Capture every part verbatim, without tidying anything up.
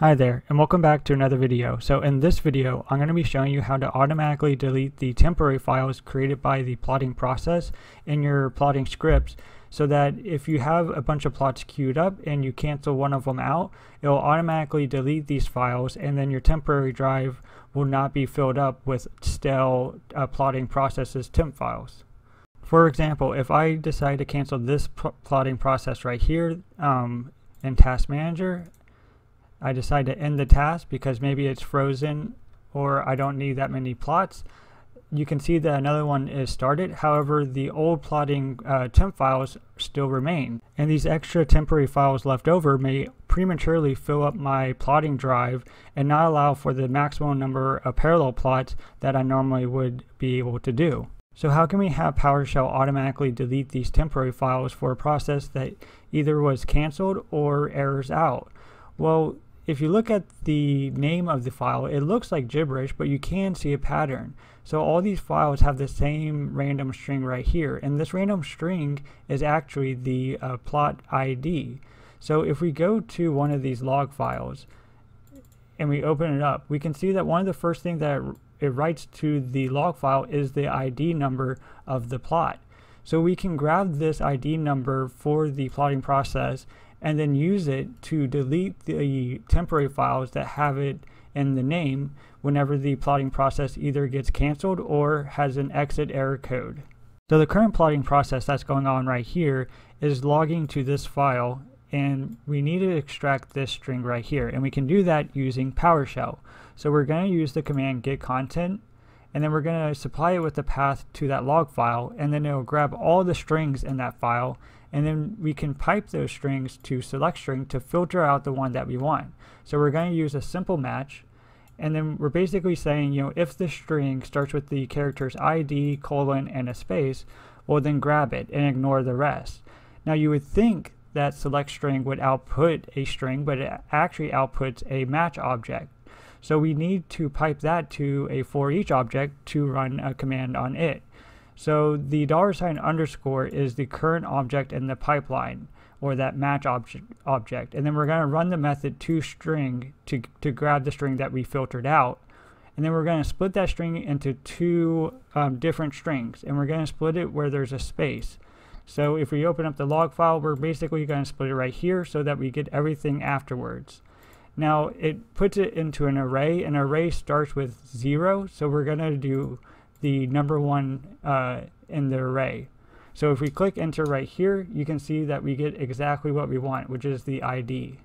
Hi there, and welcome back to another video. So in this video, I'm going to be showing you how to automatically delete the temporary files created by the plotting process in your plotting scripts, so that if you have a bunch of plots queued up and you cancel one of them out, it will automatically delete these files, and then your temporary drive will not be filled up with stale uh, plotting processes temp files. For example, if I decide to cancel this pl plotting process right here um, in Task Manager, I decide to end the task because maybe it's frozen or I don't need that many plots. You can see that another one is started. However, the old plotting uh, temp files still remain. And these extra temporary files left over may prematurely fill up my plotting drive and not allow for the maximum number of parallel plots that I normally would be able to do. So how can we have PowerShell automatically delete these temporary files for a process that either was canceled or errors out? Well, if you look at the name of the file, it looks like gibberish, but you can see a pattern. So all these files have the same random string right here, and this random string is actually the uh, plot I D. So if we go to one of these log files and we open it up, we can see that one of the first things that it writes to the log file is the I D number of the plot. So we can grab this I D number for the plotting process and then use it to delete the temporary files that have it in the name whenever the plotting process either gets canceled or has an exit error code. So the current plotting process that's going on right here is logging to this file, and we need to extract this string right here, and we can do that using PowerShell. So we're going to use the command Get-Content, and then we're going to supply it with the path to that log file, and then it will grab all the strings in that file, and then we can pipe those strings to select string to filter out the one that we want. So we're going to use a simple match, and then we're basically saying, you know, if the string starts with the characters I D colon and a space, we'll then grab it and ignore the rest. Now you would think that select string would output a string, but it actually outputs a match object. So we need to pipe that to a for each object to run a command on it. So the dollar sign underscore is the current object in the pipeline, or that match object. And then we're going to run the method toString to, to grab the string that we filtered out. And then we're going to split that string into two um, different strings. And we're going to split it where there's a space. So if we open up the log file, we're basically going to split it right here so that we get everything afterwards. Now it puts it into an array. An array starts with zero. So we're going to do the number one uh, in the array. So if we click enter right here, you can see that we get exactly what we want, which is the I D.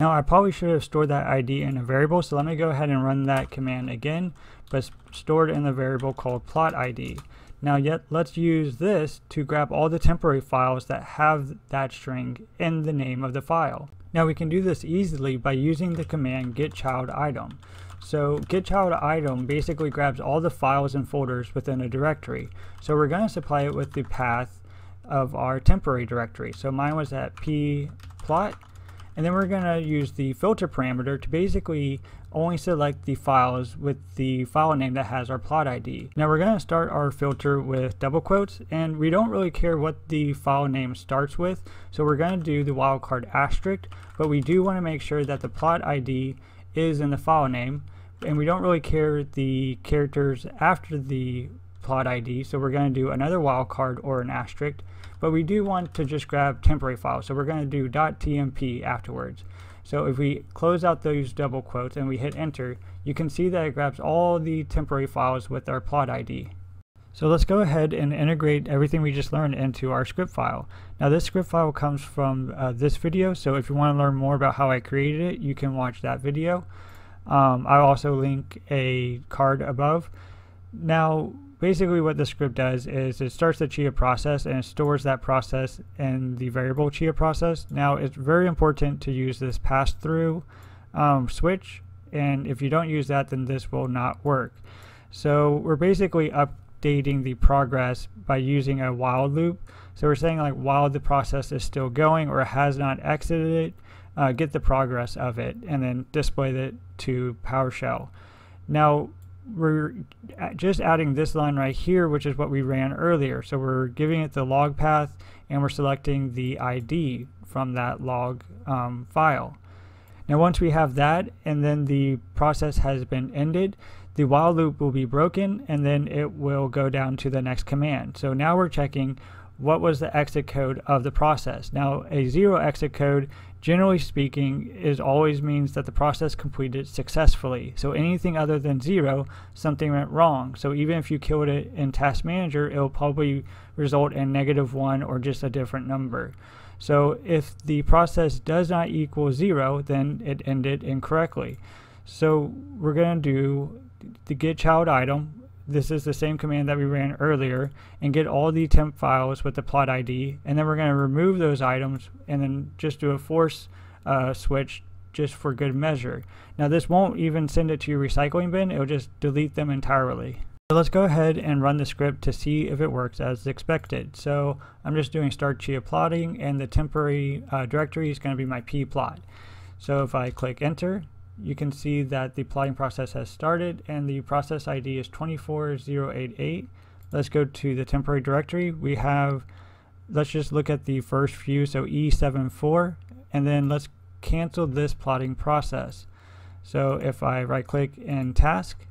Now I probably should have stored that I D in a variable, so let me go ahead and run that command again, but stored in the variable called plot I D. Now yet let's use this to grab all the temporary files that have that string in the name of the file. Now we can do this easily by using the command Get-ChildItem. So Get-ChildItem basically grabs all the files and folders within a directory. So we're going to supply it with the path of our temporary directory. So mine was at pplot, and then we're going to use the filter parameter to basically only select the files with the file name that has our plot I D. Now we're going to start our filter with double quotes, and we don't really care what the file name starts with, so we're going to do the wildcard asterisk, but we do want to make sure that the plot I D is in the file name, and we don't really care the characters after the plot I D, so we're going to do another wildcard or an asterisk, but we do want to just grab temporary files, so we're going to do .tmp afterwards. So if we close out those double quotes and we hit enter, you can see that it grabs all the temporary files with our plot I D. So let's go ahead and integrate everything we just learned into our script file. Now this script file comes from uh, this video, so if you want to learn more about how I created it, you can watch that video. Um, I'll also link a card above. Now basically what this script does is it starts the Chia process and it stores that process in the variable Chia process. Now it's very important to use this pass-through um, switch, and if you don't use that, then this will not work. So we're basically up updating the progress by using a while loop. So we're saying, like, while the process is still going or has not exited it, uh, get the progress of it and then display it to PowerShell. Now we're just adding this line right here, which is what we ran earlier. So we're giving it the log path and we're selecting the I D from that log um, file. Now once we have that and then the process has been ended, the while loop will be broken and then it will go down to the next command. So now we're checking what was the exit code of the process. Now a zero exit code, generally speaking, is always means that the process completed successfully. So anything other than zero, something went wrong. So even if you killed it in Task Manager, it will probably result in negative one or just a different number. So if the process does not equal zero, then it ended incorrectly. So we're going to do the Get-ChildItem. This is the same command that we ran earlier, and get all the temp files with the plot I D, and then we're going to remove those items and then just do a force uh, switch just for good measure. Now this won't even send it to your recycling bin, it'll just delete them entirely. So let's go ahead and run the script to see if it works as expected. So I'm just doing start Chia plotting, and the temporary uh, directory is going to be my P plot. So if I click enter, you can see that the plotting process has started and the process I D is two four zero eight eight. Let's go to the temporary directory. We have, let's just look at the first few, so E seven four, and then let's cancel this plotting process. So if I right click in task,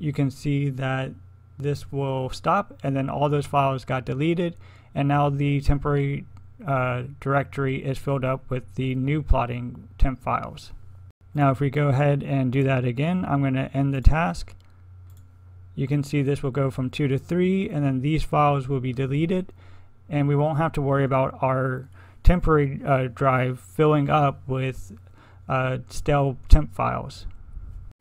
you can see that this will stop and then all those files got deleted, and now the temporary Uh, directory is filled up with the new plotting temp files. Now if we go ahead and do that again, I'm going to end the task. You can see this will go from two to three, and then these files will be deleted, and we won't have to worry about our temporary uh, drive filling up with uh, stale temp files.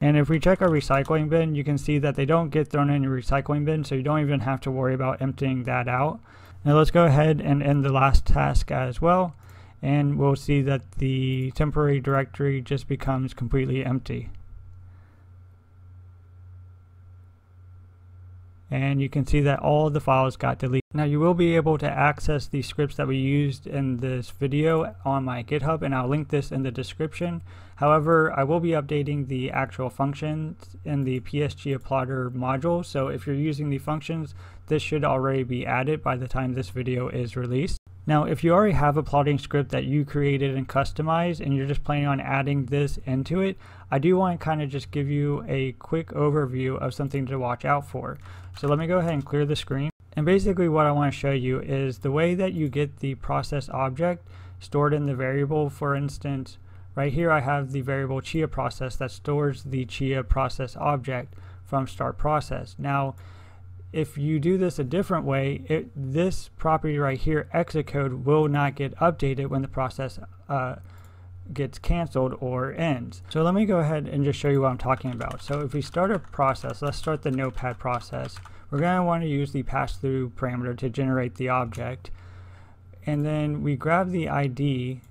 And if we check our recycling bin, you can see that they don't get thrown in your recycling bin, so you don't even have to worry about emptying that out. Now let's go ahead and end the last task as well, and we'll see that the temporary directory just becomes completely empty. And you can see that all the files got deleted. Now you will be able to access the scripts that we used in this video on my GitHub, and I'll link this in the description. However, I will be updating the actual functions in the PSChiaPlotter module, so if you're using the functions, this should already be added by the time this video is released. Now if you already have a plotting script that you created and customized and you're just planning on adding this into it, I do want to kind of just give you a quick overview of something to watch out for. So let me go ahead and clear the screen. And basically what I want to show you is the way that you get the process object stored in the variable. For instance, right here I have the variable Chia process that stores the Chia process object from start process. Now if you do this a different way, it, this property right here, exit code, will not get updated when the process uh, gets canceled or ends. So let me go ahead and just show you what I'm talking about. So if we start a process, let's start the notepad process. We're going to want to use the pass-through parameter to generate the object. And then we grab the I D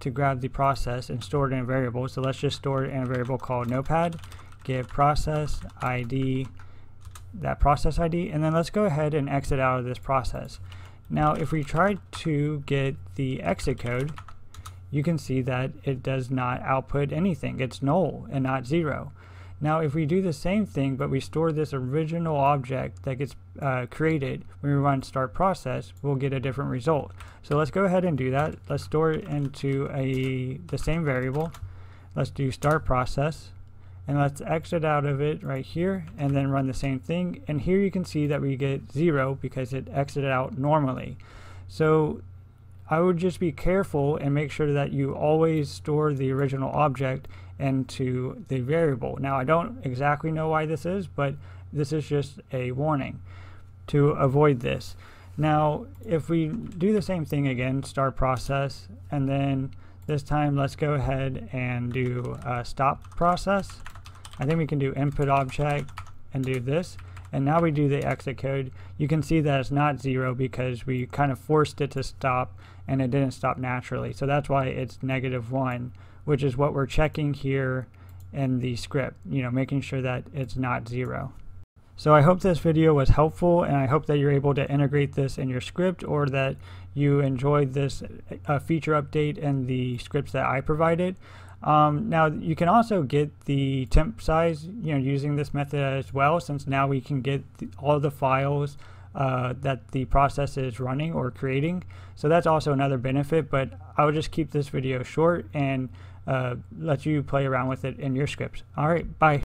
to grab the process and store it in a variable. So let's just store it in a variable called notepad, get process I D, that process I D, and then let's go ahead and exit out of this process. Now if we try to get the exit code, you can see that it does not output anything. It's null and not zero. Now if we do the same thing but we store this original object that gets uh, created when we run start process, we'll get a different result. So let's go ahead and do that. Let's store it into a the same variable. Let's do start process, and let's exit out of it right here and then run the same thing, and here you can see that we get zero because it exited out normally. So I would just be careful and make sure that you always store the original object into the variable. Now I don't exactly know why this is, but this is just a warning to avoid this. Now if we do the same thing again, start process, and then this time let's go ahead and do a stop process. I think we can do input object and do this, and now we do the exit code. You can see that it's not zero because we kind of forced it to stop and it didn't stop naturally, so that's why it's negative one, which is what we're checking here in the script, you know, making sure that it's not zero. So I hope this video was helpful, and I hope that you're able to integrate this in your script, or that you enjoyed this uh, feature update and the scripts that I provided. Um, now you can also get the temp size, you know, using this method as well, since now we can get the, all the files uh, that the process is running or creating. So that's also another benefit, but I will just keep this video short and uh, let you play around with it in your scripts. All right, bye.